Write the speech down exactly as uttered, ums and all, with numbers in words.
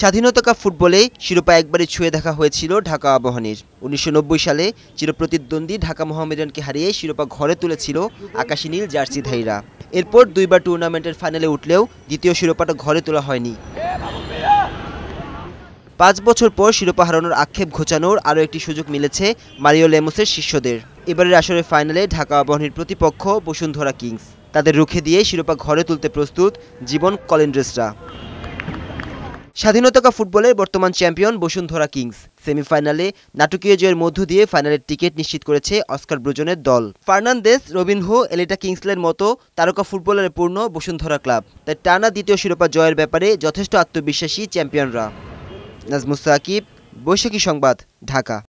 স্বাধীনতা ফুটবলে শিরোপা একবারে ছুঁয়ে দেখা হয়েছিল ঢাকা আবাহনীর। উনিশশো নব্বই সালে চিরপ্রতিদ্বন্দ্বী ঢাকা মোহামেডানকে হারিয়ে শিরোপা ঘরে তুলেছিল আকাশী নীল জার্সিধারীরা। এরপর দুইবার টুর্নামেন্টের ফাইনালে উঠলেও দ্বিতীয় শিরোপাটা ঘরে তোলা হয়নি। পাঁচ বছর পর শিরোপা হারানোর আক্ষেপ ঘোচানোর আরও একটি সুযোগ মিলেছে মারিও লেমোসের শিষ্যদের। এবারের আসরের ফাইনালে ঢাকা আবাহনীর প্রতিপক্ষ বসুন্ধরা কিংস। তাদের রুখে দিয়ে শিরোপা ঘরে তুলতে প্রস্তুত জীবন কলেন্ড্রেসরা। স্বাধীনতা কাপ ফুটবলের বর্তমান চ্যাম্পিয়ন বসুন্ধরা কিংস। সেমিফাইনালে নাটকীয় জয়ের মধ্য দিয়ে ফাইনালের টিকিট নিশ্চিত করেছে অস্কার ব্রুজনের দল। ফার্নান্দেস রবিনহো এলিটা কিংসলের মতো তারকা ফুটবলারে পূর্ণ বসুন্ধরা ক্লাব। তাই টানা দ্বিতীয় শিরোপা জয়ের ব্যাপারে যথেষ্ট আত্মবিশ্বাসী চ্যাম্পিয়নরা। নাজমুস সাকিব, বৈশাখী সংবাদ, ঢাকা।